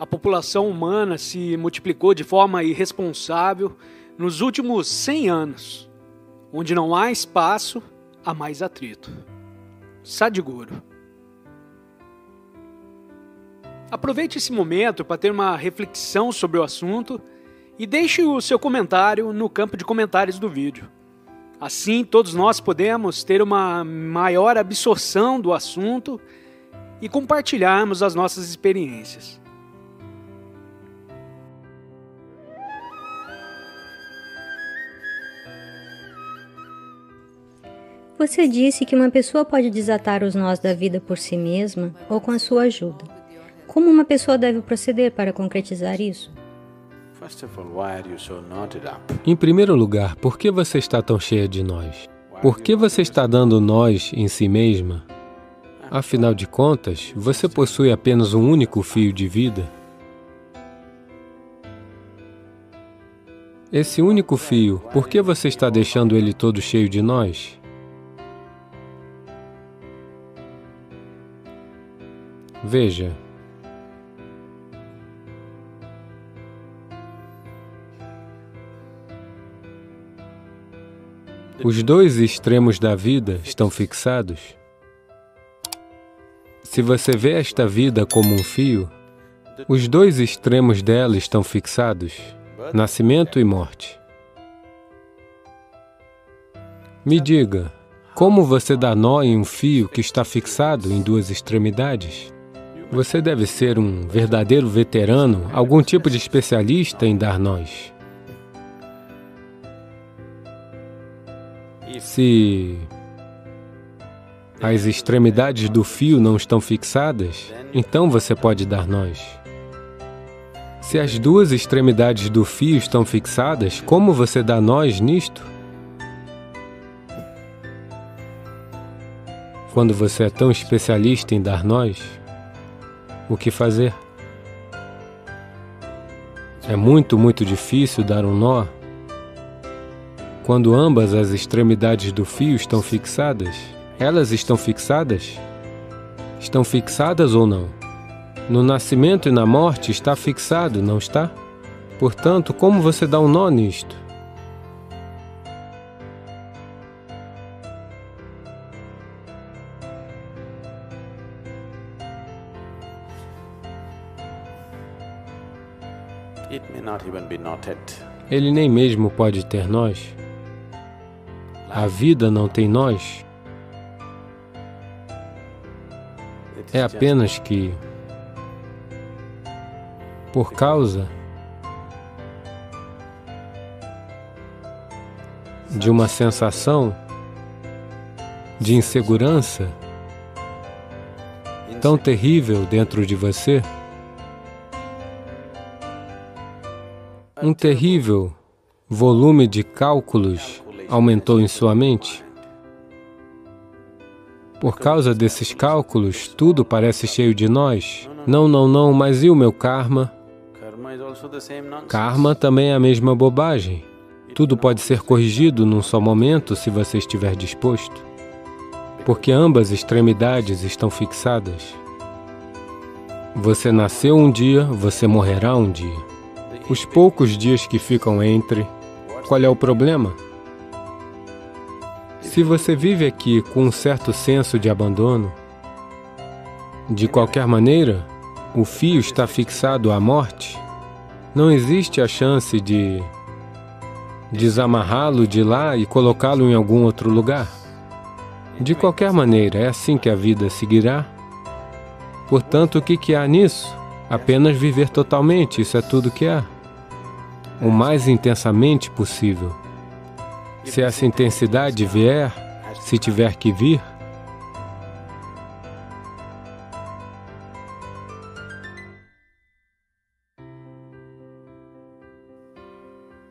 a população humana se multiplicou de forma irresponsável nos últimos cem anos, onde não há espaço a mais atrito. Sadhguru. Aproveite esse momento para ter uma reflexão sobre o assunto e deixe o seu comentário no campo de comentários do vídeo. Assim, todos nós podemos ter uma maior absorção do assunto e compartilharmos as nossas experiências. Você disse que uma pessoa pode desatar os nós da vida por si mesma ou com a sua ajuda. Como uma pessoa deve proceder para concretizar isso? Em primeiro lugar, por que você está tão cheia de nós? Por que você está dando nós em si mesma? Afinal de contas, você possui apenas um único fio de vida. Esse único fio, por que você está deixando ele todo cheio de nós? Veja. Os dois extremos da vida estão fixados. Se você vê esta vida como um fio, os dois extremos dela estão fixados, nascimento e morte. Me diga, como você dá nó em um fio que está fixado em duas extremidades? Você deve ser um verdadeiro veterano, algum tipo de especialista em dar nós. Se as extremidades do fio não estão fixadas, então você pode dar nós. Se as duas extremidades do fio estão fixadas, como você dá nós nisto? Quando você é tão especialista em dar nós, o que fazer? É muito, muito difícil dar um nó. Quando ambas as extremidades do fio estão fixadas, elas estão fixadas? Estão fixadas ou não? No nascimento e na morte está fixado, não está? Portanto, como você dá um nó nisto? Ele nem mesmo pode ter nós. A vida não tem nós. É apenas que, por causa de uma sensação de insegurança tão terrível dentro de você, um terrível volume de cálculos aumentou em sua mente. Por causa desses cálculos, tudo parece cheio de nós. Não, não, não, mas e o meu karma? Karma também é a mesma bobagem. Tudo pode ser corrigido num só momento, se você estiver disposto, porque ambas extremidades estão fixadas. Você nasceu um dia, você morrerá um dia. Os poucos dias que ficam entre, qual é o problema? Se você vive aqui com um certo senso de abandono, de qualquer maneira, o fio está fixado à morte, não existe a chance de desamarrá-lo de lá e colocá-lo em algum outro lugar. De qualquer maneira, é assim que a vida seguirá. Portanto, o que que há nisso? Apenas viver totalmente, isso é tudo que há. O mais intensamente possível. Se essa intensidade vier, se tiver que vir,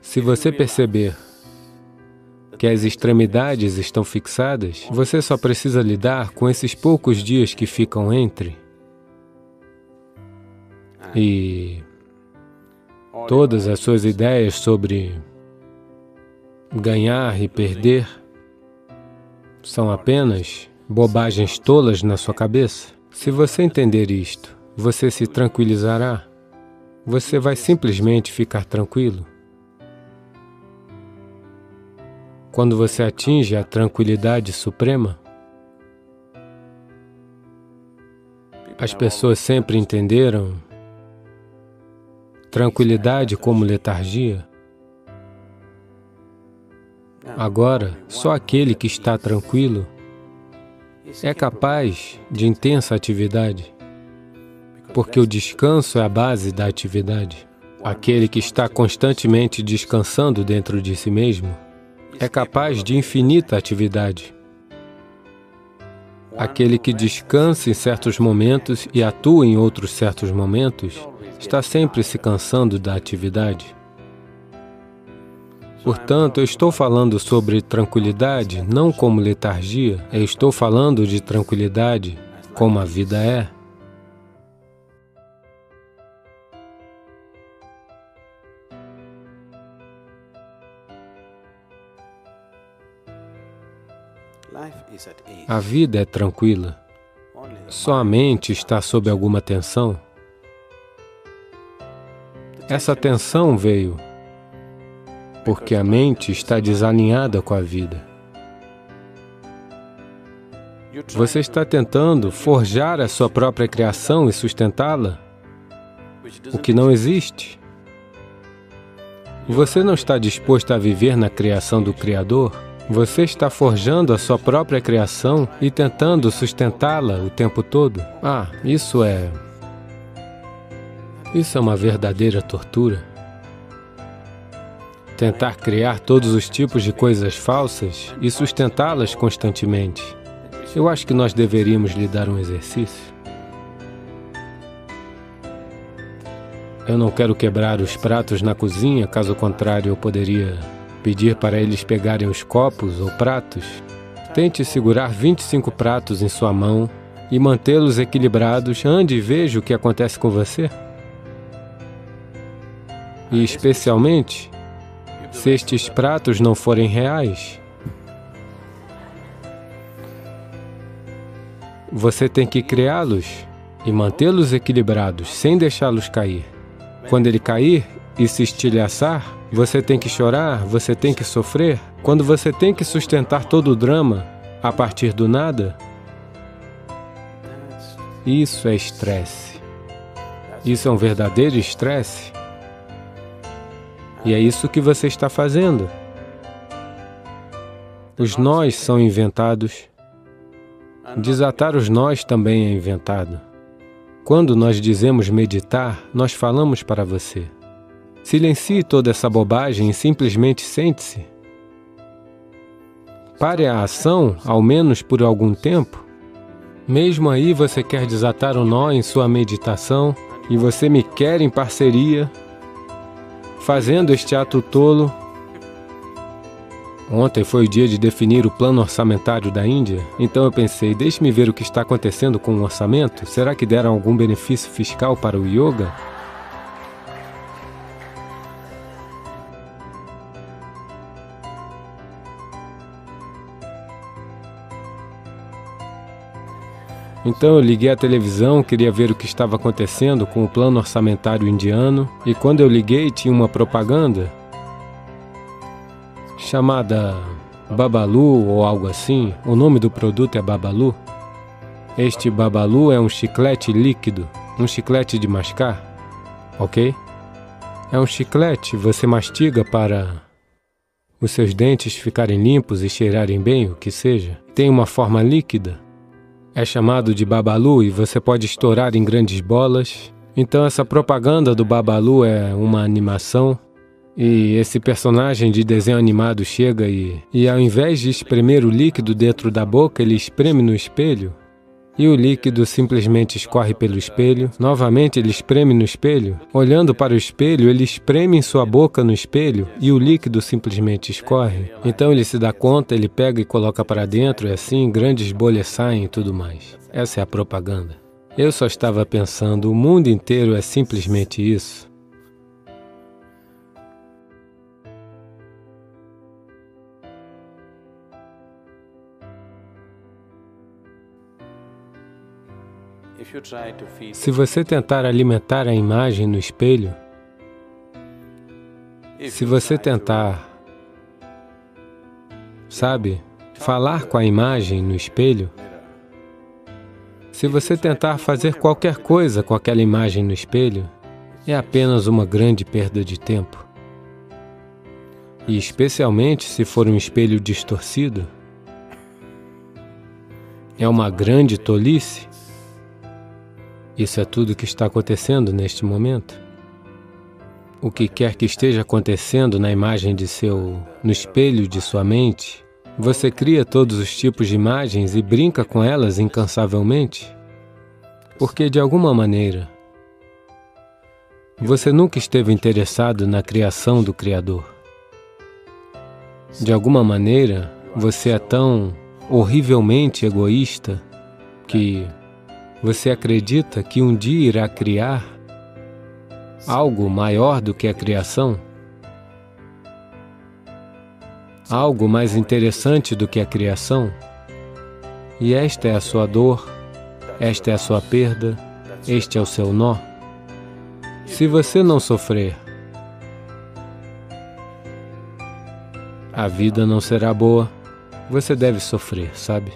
se você perceber que as extremidades estão fixadas, você só precisa lidar com esses poucos dias que ficam entre. E todas as suas ideias sobre ganhar e perder são apenas bobagens tolas na sua cabeça. Se você entender isto, você se tranquilizará. você vai simplesmente ficar tranquilo. Quando você atinge a tranquilidade suprema, as pessoas sempre entenderam tranquilidade como letargia. Agora, só aquele que está tranquilo é capaz de intensa atividade, porque o descanso é a base da atividade. Aquele que está constantemente descansando dentro de si mesmo é capaz de infinita atividade. Aquele que descansa em certos momentos e atua em outros certos momentos está sempre se cansando da atividade. Portanto, eu estou falando sobre tranquilidade não como letargia, eu estou falando de tranquilidade como a vida é. A vida é tranquila, só a mente está sob alguma tensão. Essa tensão veio porque a mente está desalinhada com a vida. Você está tentando forjar a sua própria criação e sustentá-la, o que não existe. Você não está disposto a viver na criação do Criador. Você está forjando a sua própria criação e tentando sustentá-la o tempo todo. Ah, isso é... Isso é uma verdadeira tortura. Tentar criar todos os tipos de coisas falsas e sustentá-las constantemente. Eu acho que nós deveríamos lhe dar um exercício. Eu não quero quebrar os pratos na cozinha, caso contrário eu poderia... pedir para eles pegarem os copos ou pratos. Tente segurar vinte e cinco pratos em sua mão e mantê-los equilibrados. Ande e veja o que acontece com você. E especialmente, se estes pratos não forem reais, você tem que criá-los e mantê-los equilibrados, sem deixá-los cair. Quando ele cair e se estilhaçar, você tem que chorar, você tem que sofrer. Quando você tem que sustentar todo o drama a partir do nada, isso é estresse. Isso é um verdadeiro estresse. E é isso que você está fazendo. Os nós são inventados. Desatar os nós também é inventado. Quando nós dizemos meditar, nós falamos para você: silencie toda essa bobagem e simplesmente sente-se. Pare a ação, ao menos por algum tempo. Mesmo aí você quer desatar o nó em sua meditação e você me quer em parceria, fazendo este ato tolo. Ontem foi o dia de definir o plano orçamentário da Índia, então eu pensei, deixe-me ver o que está acontecendo com o orçamento. Será que deram algum benefício fiscal para o yoga? Então eu liguei a televisão, queria ver o que estava acontecendo com o plano orçamentário indiano, e quando eu liguei tinha uma propaganda chamada Babalu ou algo assim. O nome do produto é Babalu. Este Babalu é um chiclete líquido, um chiclete de mascar, ok? É um chiclete, você mastiga para os seus dentes ficarem limpos e cheirarem bem, o que seja. Tem uma forma líquida. É chamado de Babalu e você pode estourar em grandes bolas. Então essa propaganda do Babalu é uma animação e esse personagem de desenho animado chega e, e ao invés de espremer o líquido dentro da boca, ele espreme no espelho e o líquido simplesmente escorre pelo espelho. Novamente ele espreme no espelho. Olhando para o espelho, ele espreme em sua boca no espelho e o líquido simplesmente escorre. Então ele se dá conta, ele pega e coloca para dentro e assim grandes bolhas saem e tudo mais. Essa é a propaganda. Eu só estava pensando, o mundo inteiro é simplesmente isso. Se você tentar alimentar a imagem no espelho, se você tentar, sabe, falar com a imagem no espelho, se você tentar fazer qualquer coisa com aquela imagem no espelho, é apenas uma grande perda de tempo. E especialmente se for um espelho distorcido, é uma grande tolice. Isso é tudo o que está acontecendo neste momento. O que quer que esteja acontecendo na imagem de seu... no espelho de sua mente, você cria todos os tipos de imagens e brinca com elas incansavelmente, porque, de alguma maneira, você nunca esteve interessado na criação do Criador. De alguma maneira, você é tão horrivelmente egoísta que... você acredita que um dia irá criar algo maior do que a criação? Algo mais interessante do que a criação? E esta é a sua dor, esta é a sua perda, este é o seu nó. Se você não sofrer, a vida não será boa. Você deve sofrer, sabe?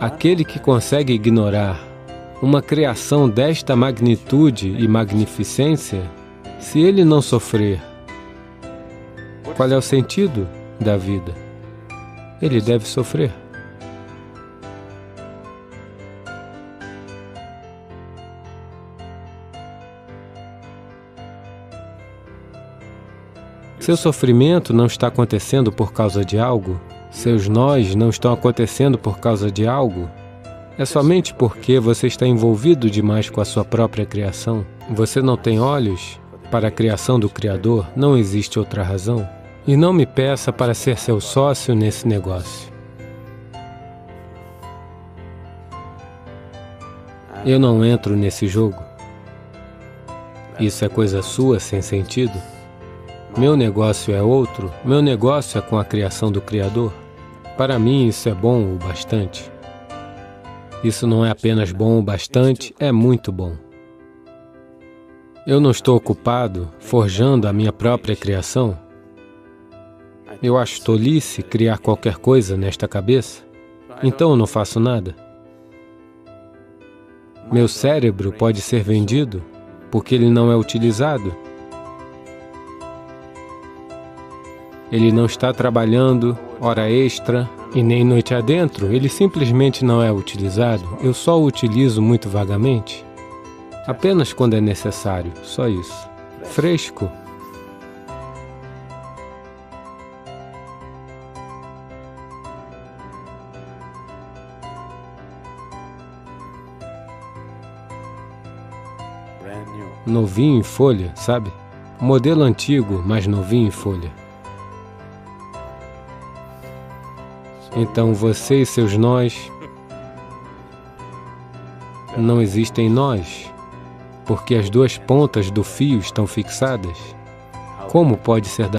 Aquele que consegue ignorar uma criação desta magnitude e magnificência, se ele não sofrer, qual é o sentido da vida? Ele deve sofrer. Seu sofrimento não está acontecendo por causa de algo. Seus nós não estão acontecendo por causa de algo. É somente porque você está envolvido demais com a sua própria criação. Você não tem olhos para a criação do Criador, não existe outra razão. E não me peça para ser seu sócio nesse negócio. Eu não entro nesse jogo. Isso é coisa sua, sem sentido. Meu negócio é outro, meu negócio é com a criação do Criador. Para mim, isso é bom o bastante. Isso não é apenas bom o bastante, é muito bom. Eu não estou ocupado forjando a minha própria criação. Eu acho tolice criar qualquer coisa nesta cabeça, então eu não faço nada. Meu cérebro pode ser vendido porque ele não é utilizado. Ele não está trabalhando hora extra e nem noite adentro, ele simplesmente não é utilizado. Eu só o utilizo muito vagamente, apenas quando é necessário, só isso. Fresco. Novinho em folha, sabe? Modelo antigo, mas novinho em folha. Então você e seus nós não existem nós, porque as duas pontas do fio estão fixadas. Como pode ser da